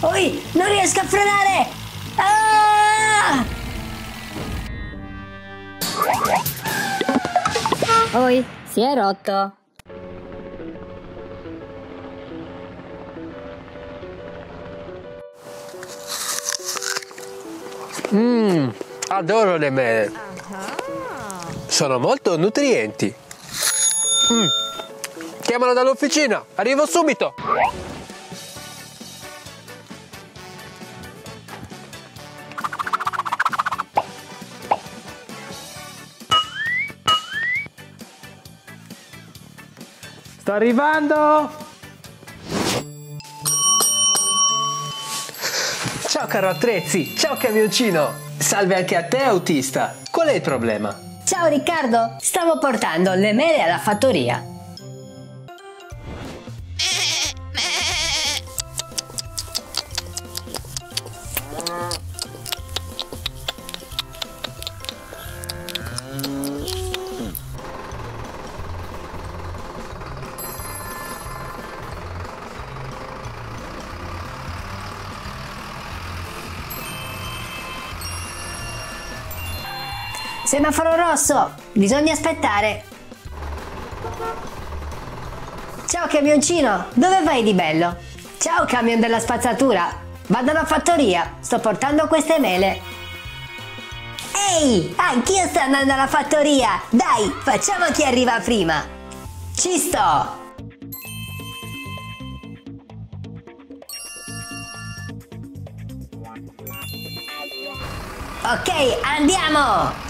Oi, non riesco a frenare! Ah! Oi, si è rotto! Adoro le mele. Sono molto nutrienti. Chiamano dall'officina, arrivo subito. Sto arrivando. Ciao caro attrezzi, ciao camioncino. Salve anche a te autista, qual è il problema? Ciao Riccardo, stavo portando le mele alla fattoria. Semaforo rosso, bisogna aspettare. Ciao camioncino, dove vai di bello? Ciao camion della spazzatura, vado alla fattoria, sto portando queste mele. Ehi, anch'io sto andando alla fattoria, dai, facciamo chi arriva prima. Ci sto! Ok, andiamo!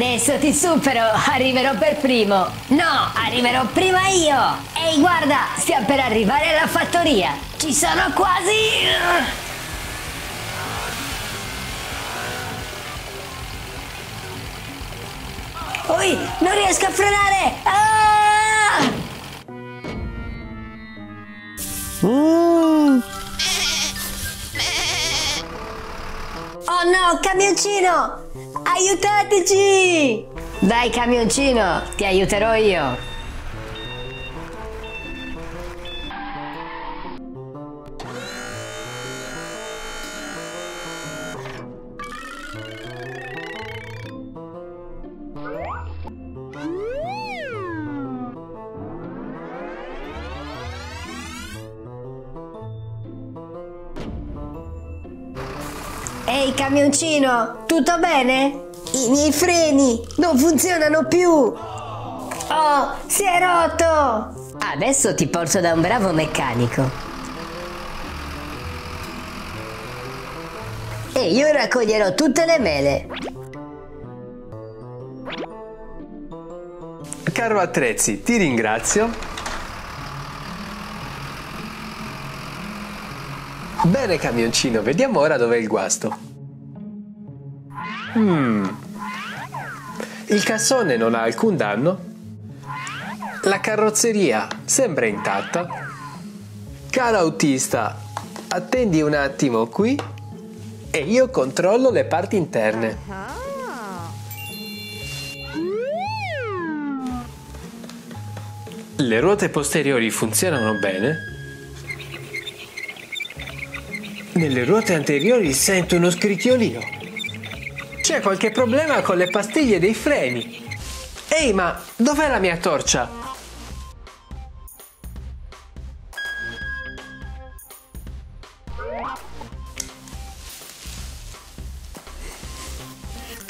Adesso ti supero, arriverò per primo. No, arriverò prima io. Ehi, guarda, stiamo per arrivare alla fattoria. Ci sono quasi... Oi, non riesco a frenare. Ah! Oh no, camioncino! Aiutateci! Dai camioncino, ti aiuterò io! Ehi camioncino, tutto bene? I miei freni non funzionano più! Oh, si è rotto! Adesso ti porto da un bravo meccanico. E io raccoglierò tutte le mele. Caro attrezzi, ti ringrazio. Bene camioncino, vediamo ora dov'è il guasto. Il cassone non ha alcun danno. La carrozzeria sembra intatta. Caro autista, attendi un attimo qui e io controllo le parti interne. Le ruote posteriori funzionano bene. Nelle ruote anteriori sento uno scricchiolio. C'è qualche problema con le pastiglie dei freni. Ehi, ma dov'è la mia torcia?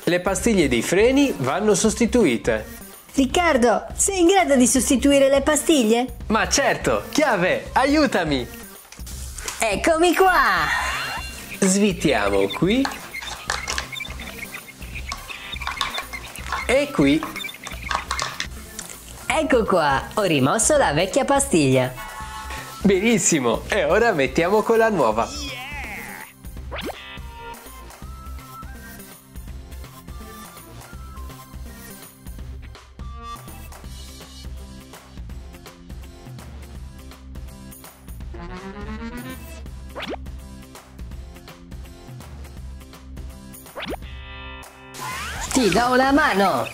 Le pastiglie dei freni vanno sostituite. Riccardo, sei in grado di sostituire le pastiglie? Ma certo, chiave, aiutami! Eccomi qua! Svitiamo qui. E qui. Ecco qua, ho rimosso la vecchia pastiglia. Benissimo, e ora mettiamo quella nuova. Ti do una mano!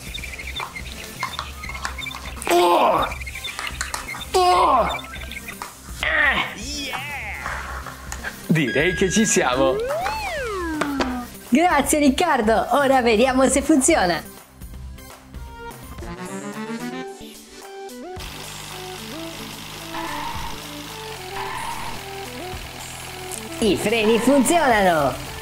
Oh! Oh! Yeah! Direi che ci siamo! Grazie Riccardo! Ora vediamo se funziona! I freni funzionano!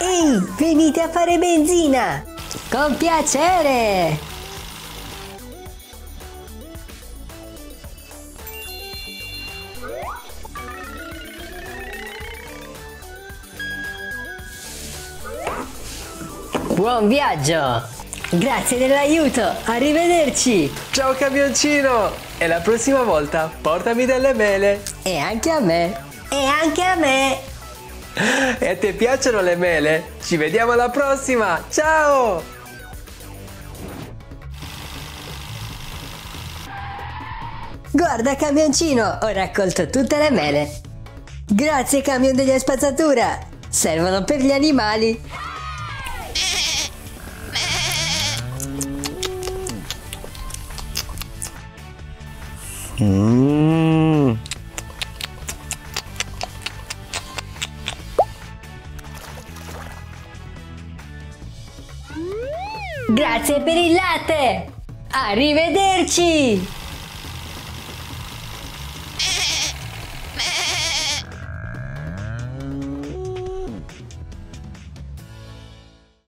Ehi, venite a fare benzina! Con piacere! Buon viaggio! Grazie dell'aiuto! Arrivederci! Ciao camioncino! E la prossima volta portami delle mele! E anche a me! E anche a me! E a te piacciono le mele? Ci vediamo alla prossima! Ciao! Guarda camioncino, ho raccolto tutte le mele! Grazie camion degli spazzatura! Servono per gli animali! Grazie per il latte! Arrivederci!